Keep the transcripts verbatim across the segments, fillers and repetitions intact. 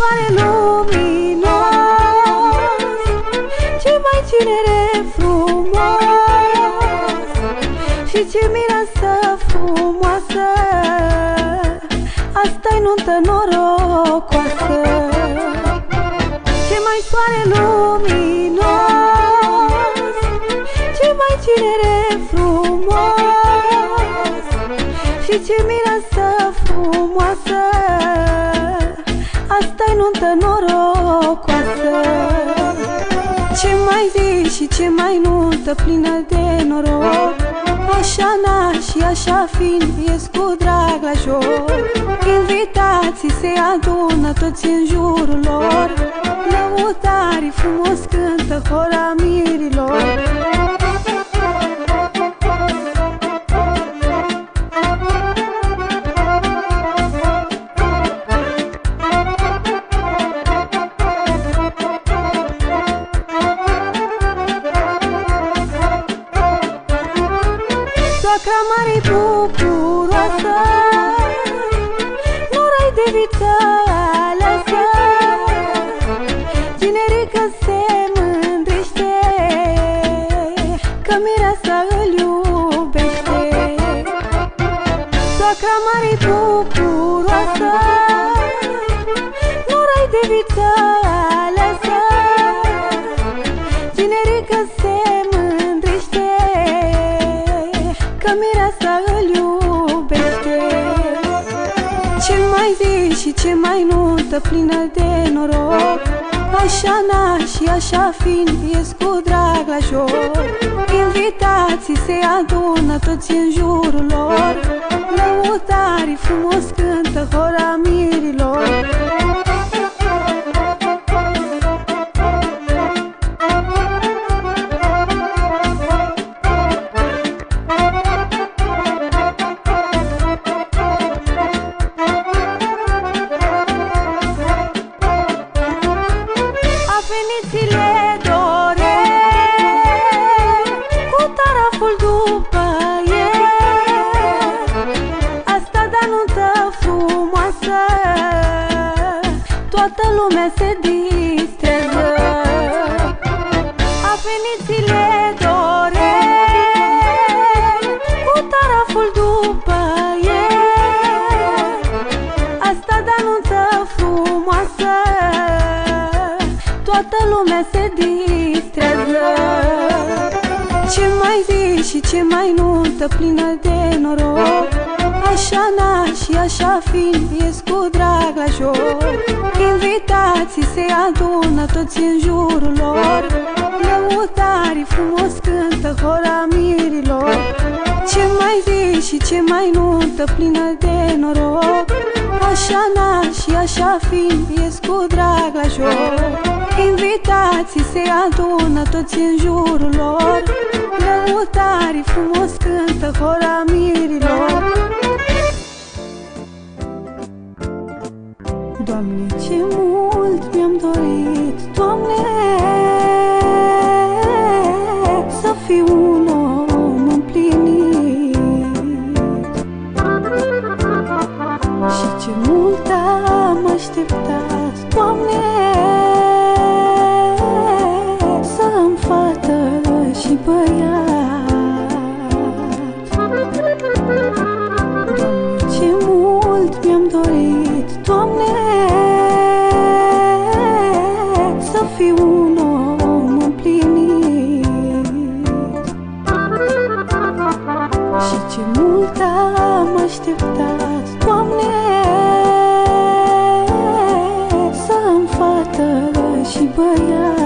soare luminos, ce mai tinere frumos, și ce mireasă frumoasă, asta-i nuntă norocoasă. Ce mai soare luminos, ce mai tinere frumos, și ce mireasă frumoasă, asta-i nuntă norocoasă. Ce mai zi și ce mai nuntă plină de noroc, așa naș și așa fiind ies cu drag la joc. Invitații se adună toți în jurul lor, lăutarii frumos cântă hora mirilor. Soacra mare-i bucuroasă, nora-i de vită aleasă, tinerică se mândrește că mireasa îl iubește. Soacra mare-i bucuroasă, nora-i de vită aleasă, tinerică se mândrește că mireasa îl iubește. Ce mai zi și ce mai nuntă plină de noroc, așa naș și așa fiind ies cu drag la joc. Invitații se adună toți în jurul lor, lăutarii frumos cântă hora mirilor. Veniți-le dore, cu taraful după el, asta de nuntă frumoasă, toată lumea se distrează. Veniți-le dore, cu taraful după el, asta de nuntă frumoasă, toată lumea se distrează. Ce mai zi și ce mai nuntă plină de noroc, așa naș și așa fiind ies cu drag la joc. Invitații se adună toți în jurul lor, lăutarii frumos cântă hora mirilor. Ce mai zi și ce mai nuntă plină de noroc, așa naș și așa fiind ies cu drag la joc. Invitații se adună toți în jurul lor, lăutarii frumos cântă hora mirilor. Doamne, ce mult mi-am dorit, Doamne, să fiu un om împlinit, și ce mult am așteptat, Doamne, și băiat. Doamne, ce mult mi-am dorit, Doamne, să fiu un om împlinit, și ce mult am așteptat, Doamne, să-mi fată și băiat.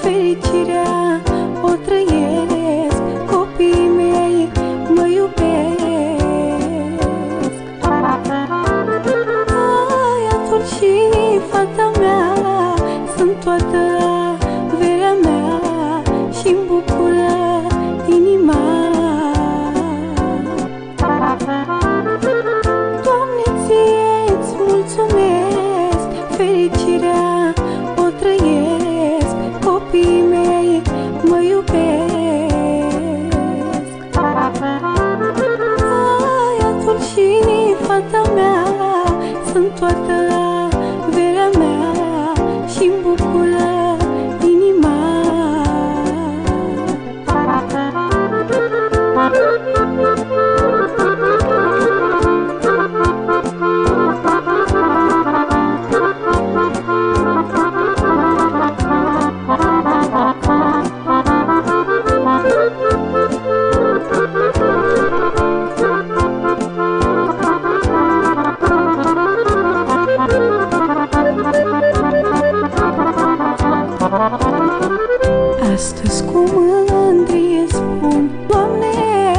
Fericirea o trăiesc, copiii mei mă iubesc. Ai, atunci și fata mea sunt toată verea mea, și-mi bucură inima. Doamne, ție-ți mulțumesc, fericirea o trăiesc, copiii mei mă iubesc. sunt toată verea mea și-mi bucură inima. Astăzi cu mândrie spun: Doamne,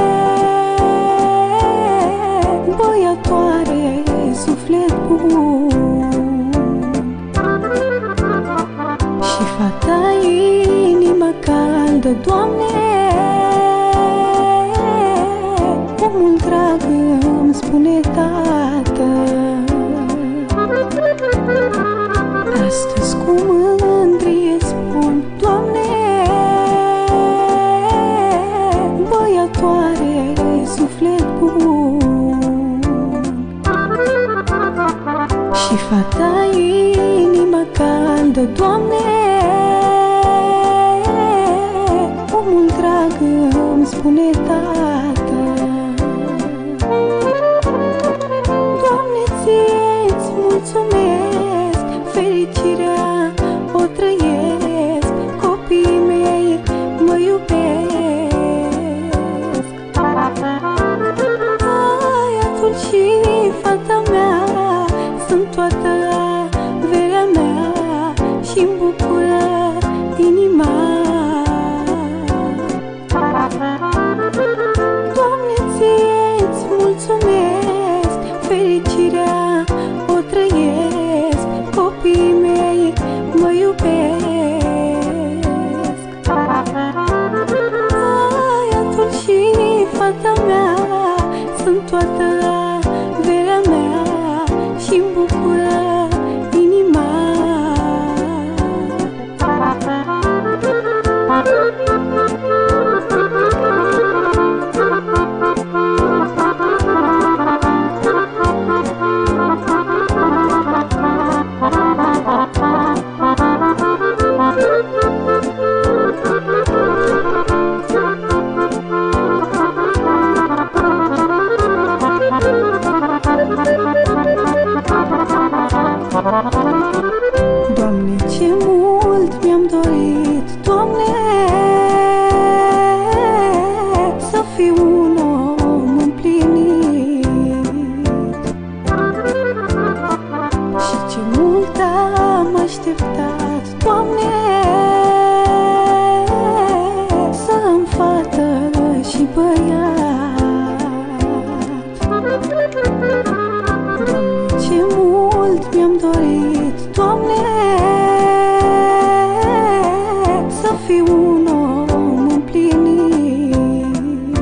voiatoare, suflet bun, și fac ta inima caldă, Doamne, omul drag îmi spune tată. Astăzi cu mândrie spun: Doamne, voiatoare, suflet bun, și fac ta inima caldă, Doamne, omul drag îmi spune tată. Doamne, ție-ți mulțumesc, fericirea o trăiesc, copiii mei mă iubesc. Băiatul și fata mea sunt toată verea mea și-mi bucură inima. Doamne, ție-ți mulțumesc, fericirea o trăiesc, copiii mei mă iubesc. Băiatul și fata mea sunt toată verea mea și-mi bucură inima. Doamne, ce mult mi-am dorit, Doamne, să fiu un om împlinit. Și ce mult am așteptat, Doamne, să am fată și băiat. Doamne, ce mult mi-am dorit, Doamne, să fiu un om împlinit.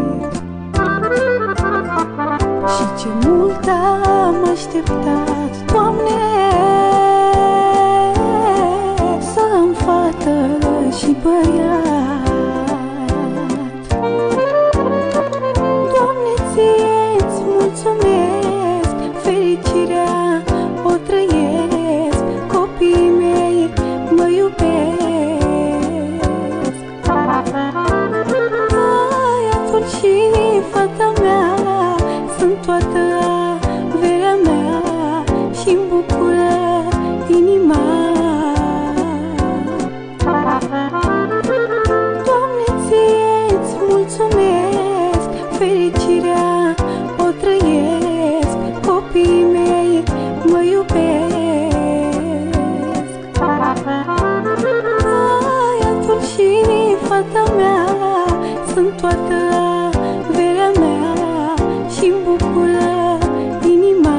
Și ce mult am așteptat, Doamne, să am fată și băiat. Doamne, ție-ți mulțumesc, fericirea o trăiesc, copiii mei mă iubesc. Băiatul și fata mea sunt toată verea mea și-mi bucură inima. Doamne, ție-ți mulțumesc, fericirea o trăiesc, copiii mei mă iubesc. Băiatul și fata mea sunt toată verea mea și-mi bucură inima.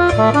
Bye.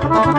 Bye.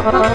Thank you.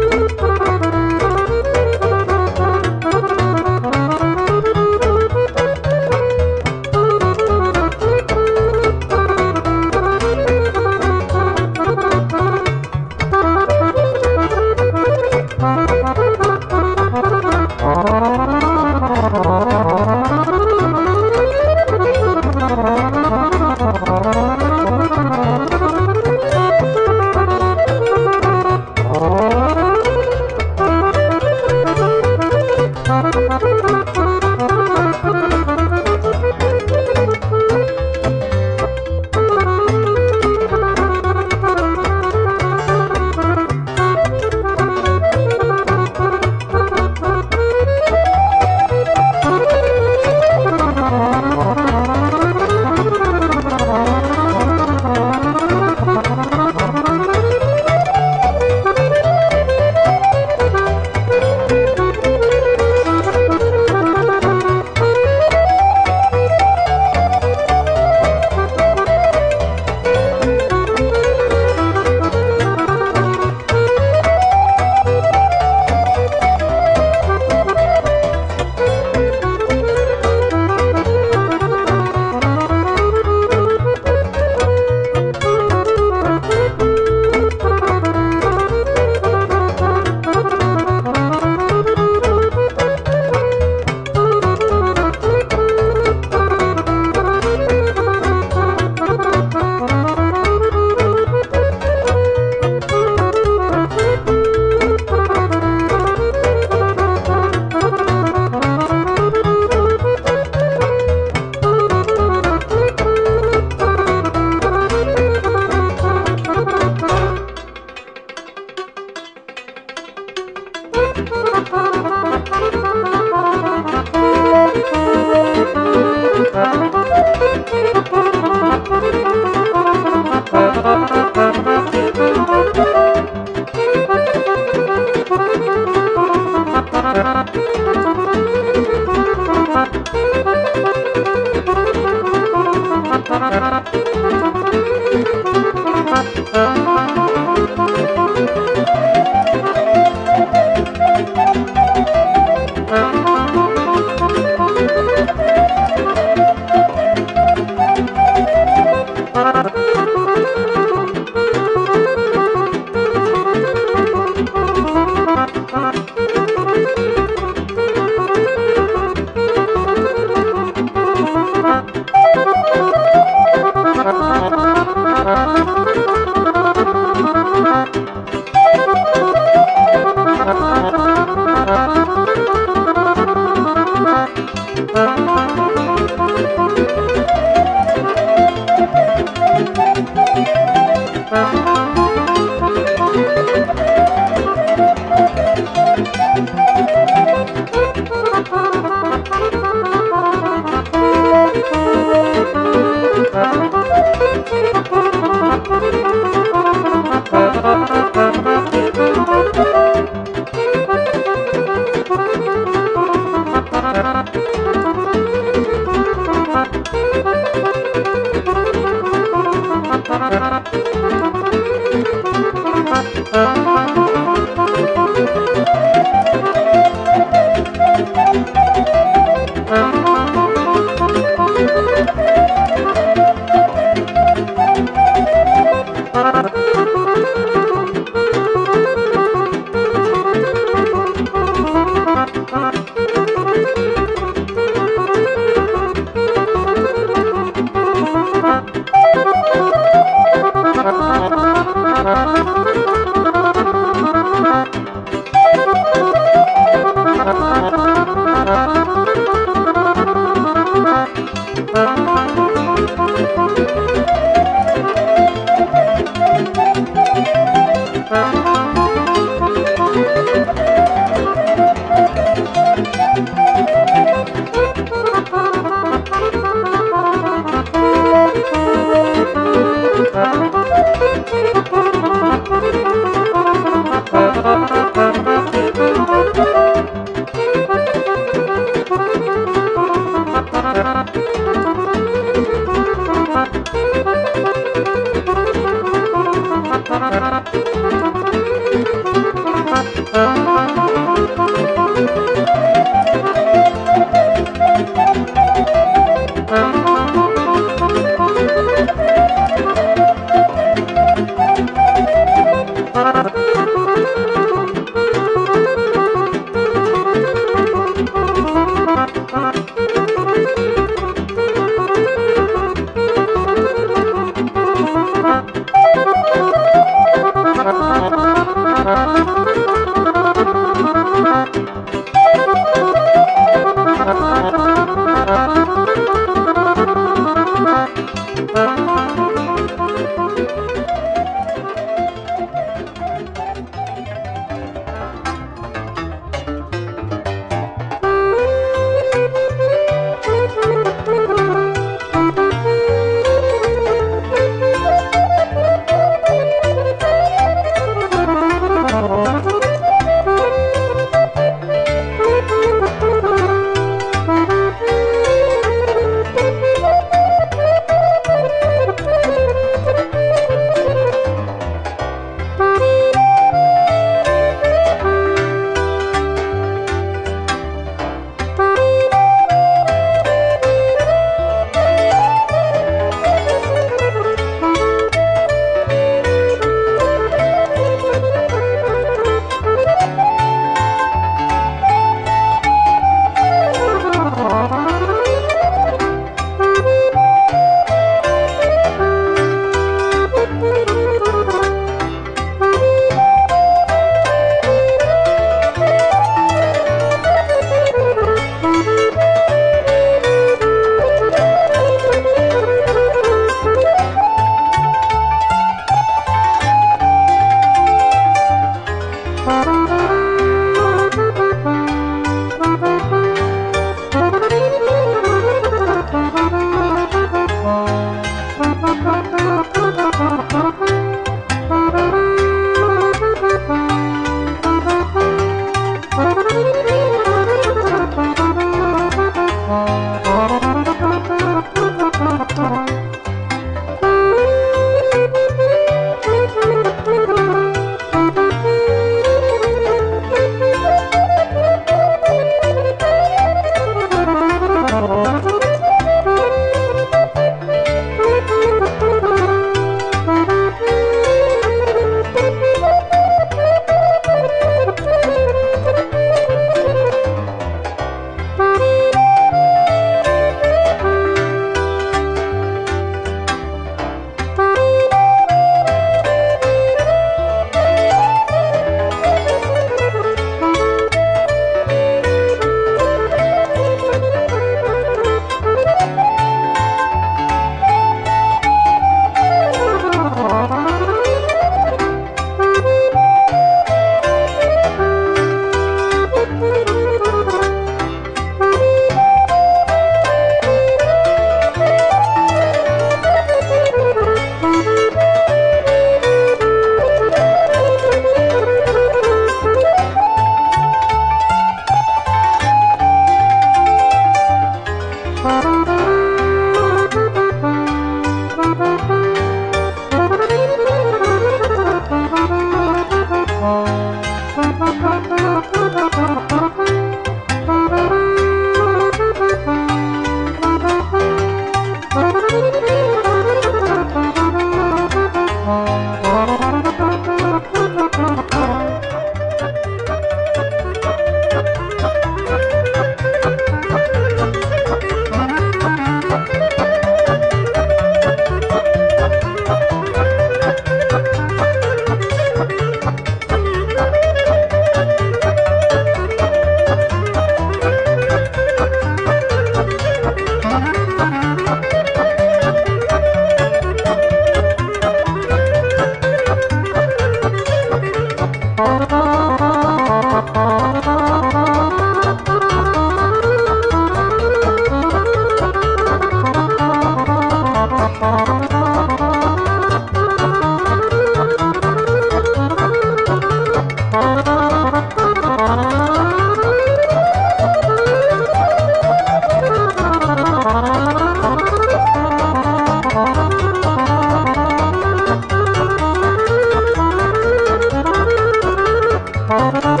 Bye.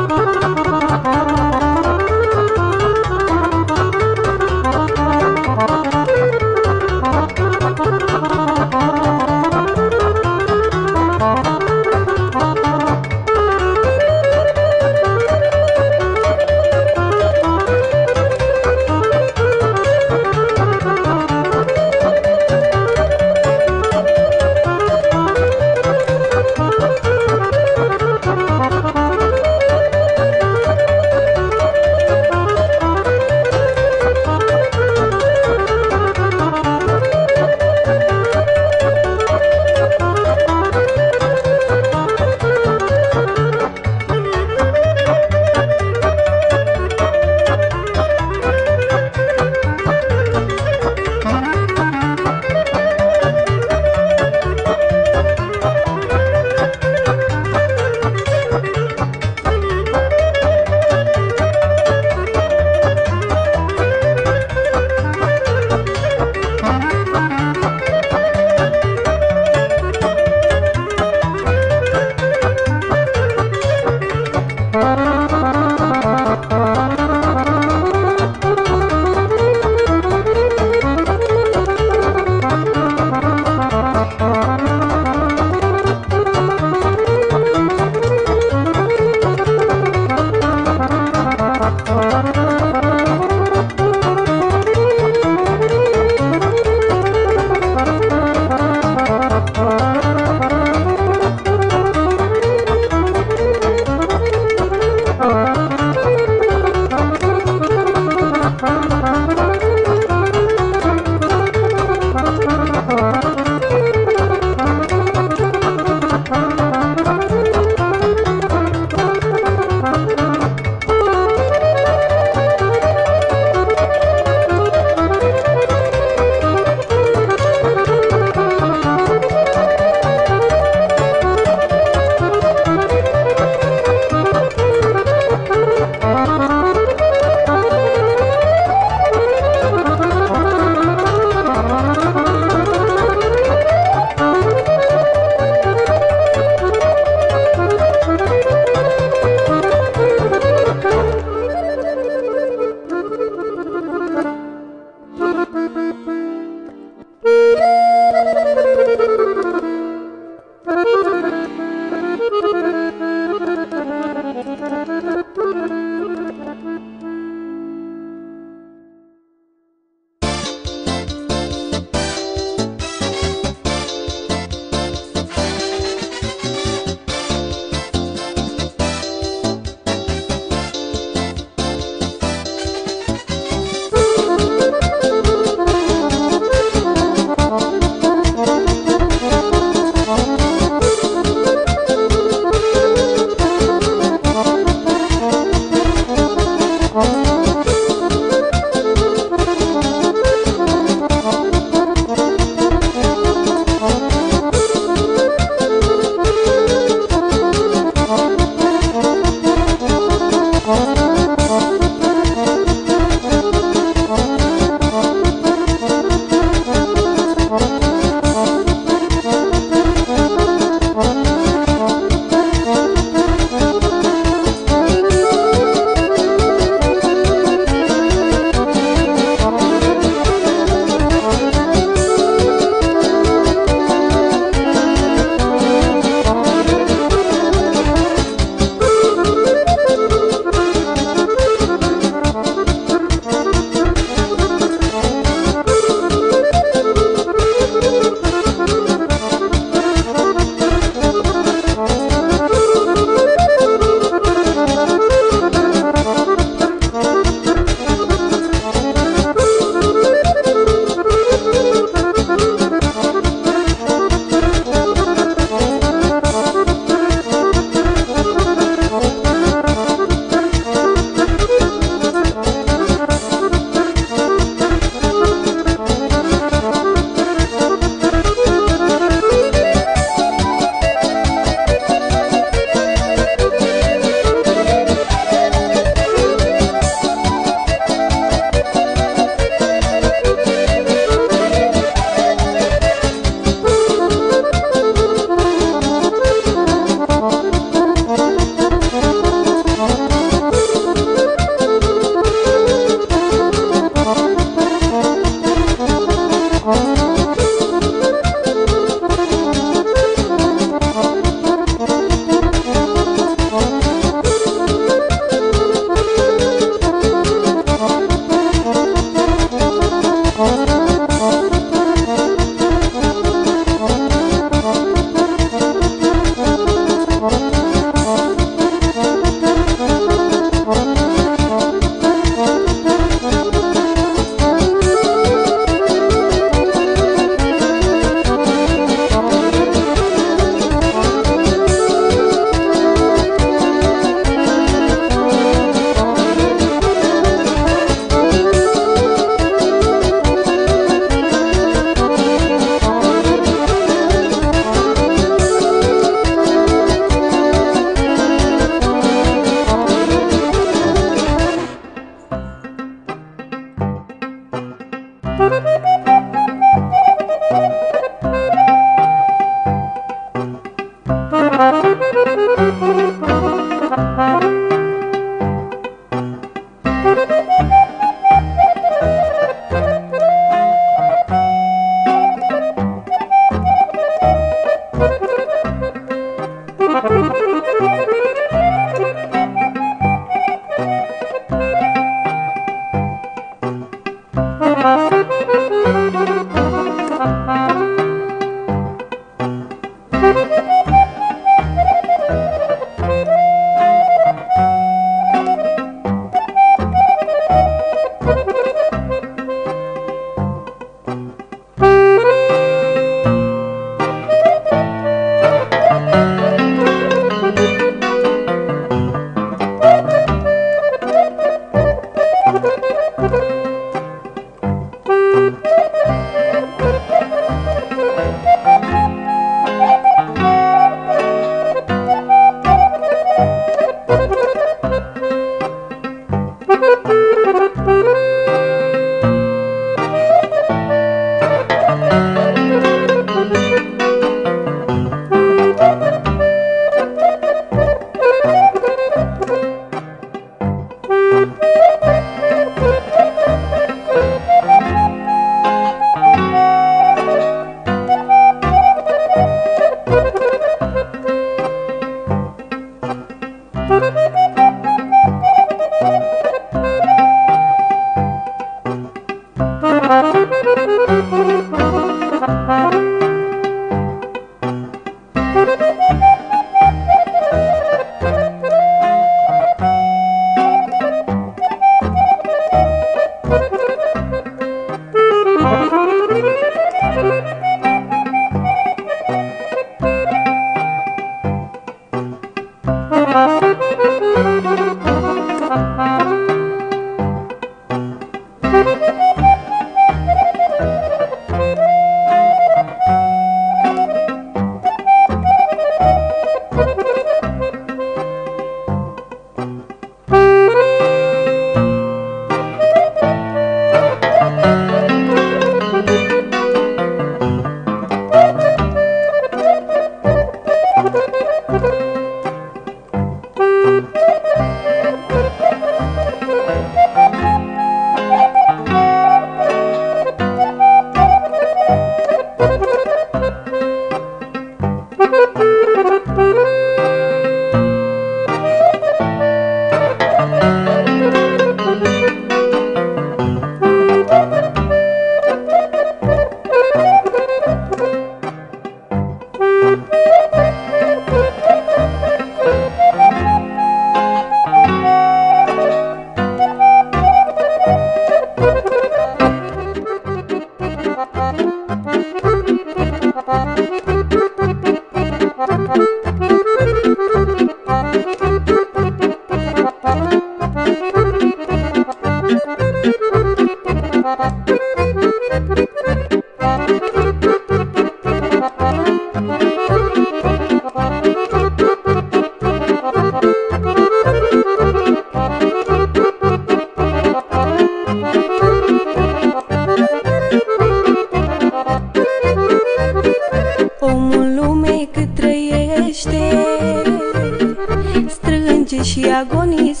Și agonisește.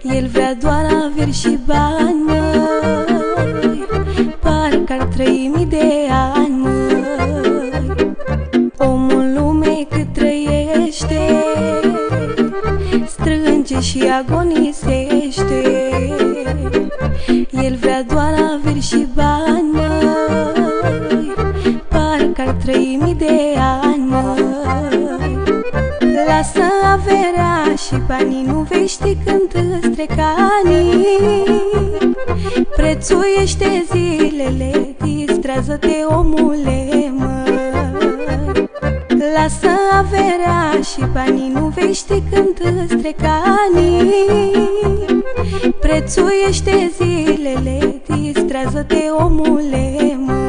El vrea doar averi și bani, măi, parcă ar trăi mii de ani, măi. Omul lumei cât trăiește, strânge și agonisește. El vrea doar averi și bani, măi, parcă ar trăi mii de ani, măi. Lasă averea și banii, nu vei ști când îți trec anii. Prețuiește zilele, distrează-te, omule, măi. Lasă averea și banii, nu vei ști când îți trec anii. Prețuiește zilele, distrează-te, omule, măi.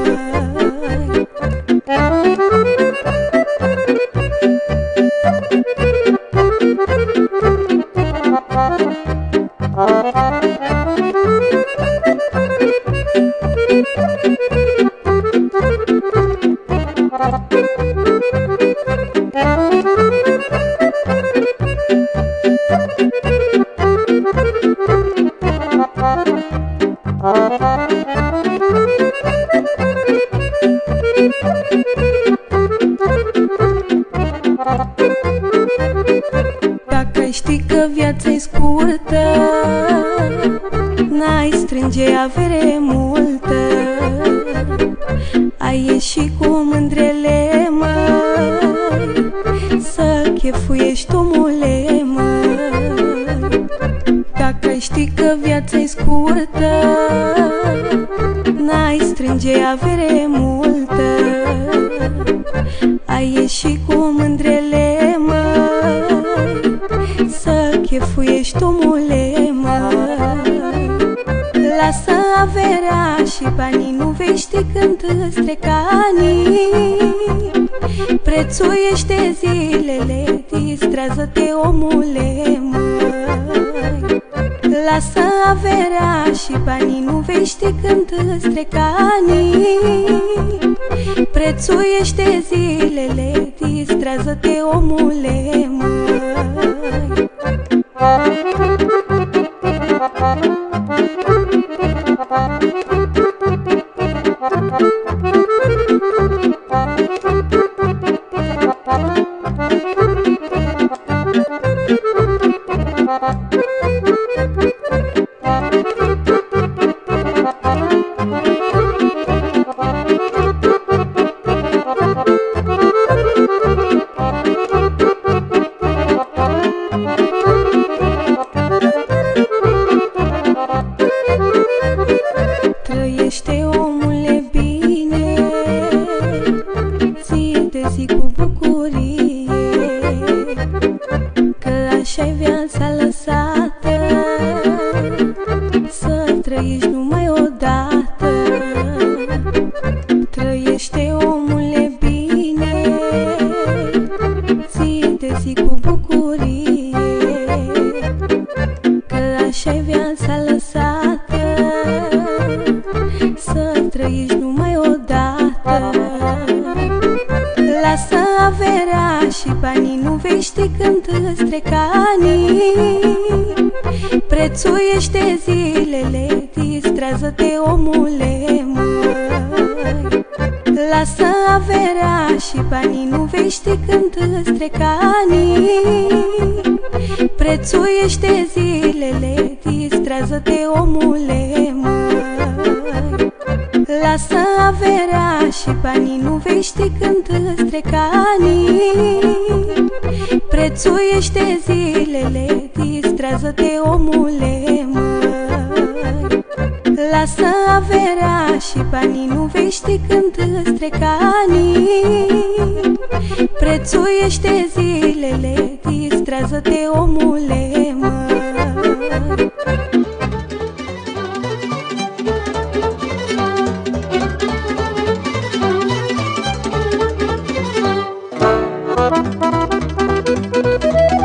Dacă știi că viața-i scurtă, n-ai strânge avere multă. Ai ieși cu mândrele, măi, să chefuiești, omule, măi. Dacă știi că viața-i scurtă, n-ai strânge avere multă. Ai ieși cu mândrele, măi, să chefuiești, omule, măi. Lasă averea și banii, nu vei ști când îți trec anii. Prețuiește zilele, distrează-te, omule, măi. Lasă averea și banii, nu vei ști când îți trec anii. Prețuiește zilele, distrează-te, omule, măi. Thank you. Trăiește, omule, bine, ție de zi cu bucurie, că așa-i viața lăsată, să trăiești numai odată. Trăiește, omule, bine, ție de zi cu bucurie, că așa-i viața lăsată, să trăiești numai odată. Lasă averea și banii, nu vei ști când îți trec anii. Prețuiește zilele, distrează-te, omule, măi. Lasă averea și banii, nu vei ști când îți trec anii. Prețuiește zilele, distrează-te, omule, măi. Lasă averea și banii, nu vei ști când îți trec anii. Prețuiește zilele, distrează-te, omule, măi. Lasă averea și banii, nu vei ști când îți trec anii. Prețuiește zilele, distrează-te, omule, măi. Thank you.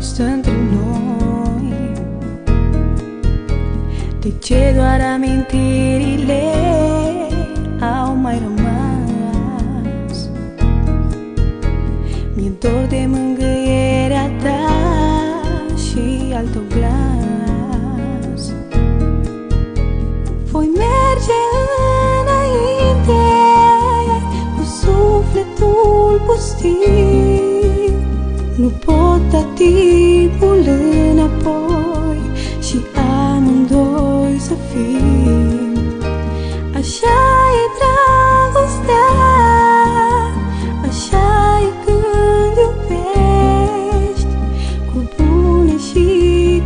fost între noi. De ce doar amintirile au mai rămas? Mi-e dor de mângâierea ta și al tău glas. Voi merge înainte cu sufletul pustiu, nu pot da timpul înapoi și amândoi să fim. Așa e dragostea, așa e când iubești, cu bune și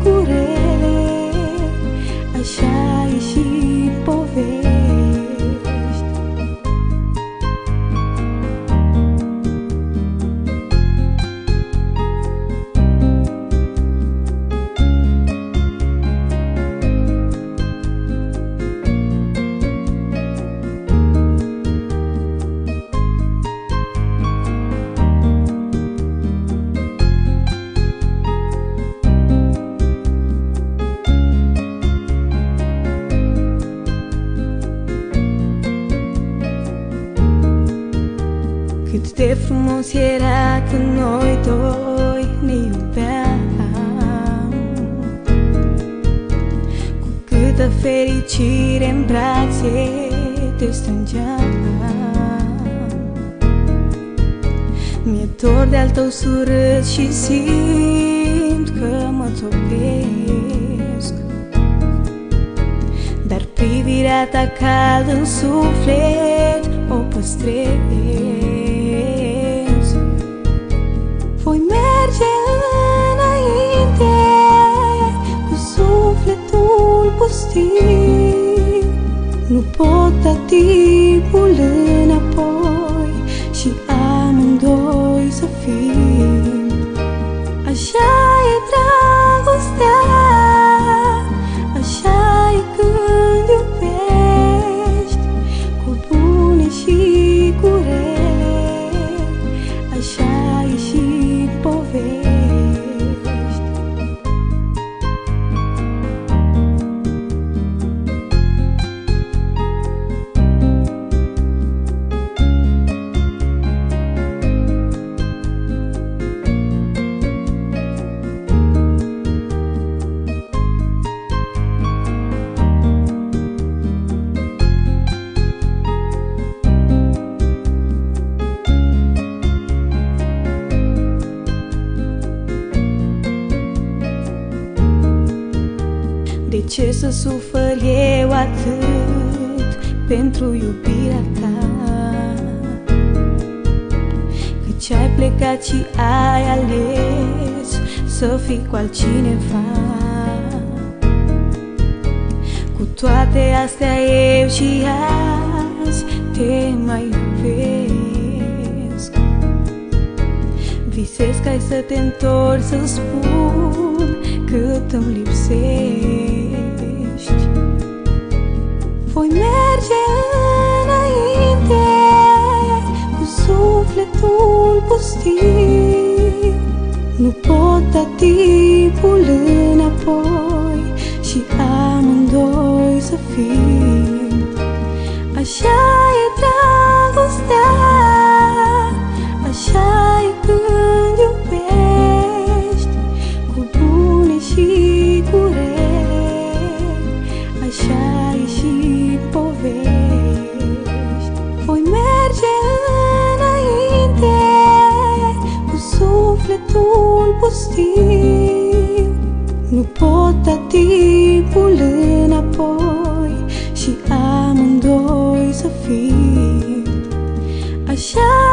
cu rele, așa e și povestea. Cât de frumos era când noi doi ne iubeam, cu câtă fericire în brațe te strângeam. Mi-e dor de-al tău surâs și simt că mă topesc, dar privirea ta cald în suflet o păstrez. Voi merge înainte cu sufletul pustiu, nu pot da timpul înapoi și amândoi să fim. Așa e dragostea, așa e când iubești, cu bune și cu rele, așa e și de ce să sufăr eu atât pentru iubirea ta, căci ai plecat și ai ales să fii cu altcineva. Cu toate astea eu și azi te mai iubesc. Visez ca ai să te întorci, să-mi spun cât îmi lipsești. Voi merge înainte cu sufletul pustiu, nu pot da timpul înapoi și amândoi să fim. Așa e dragostea, așa e când iubești, cu bune și cu rele, așa e și povești. Voi merge înainte cu sufletul pustiu, nu pot da timpul înapoi și amândoi să fim. Așa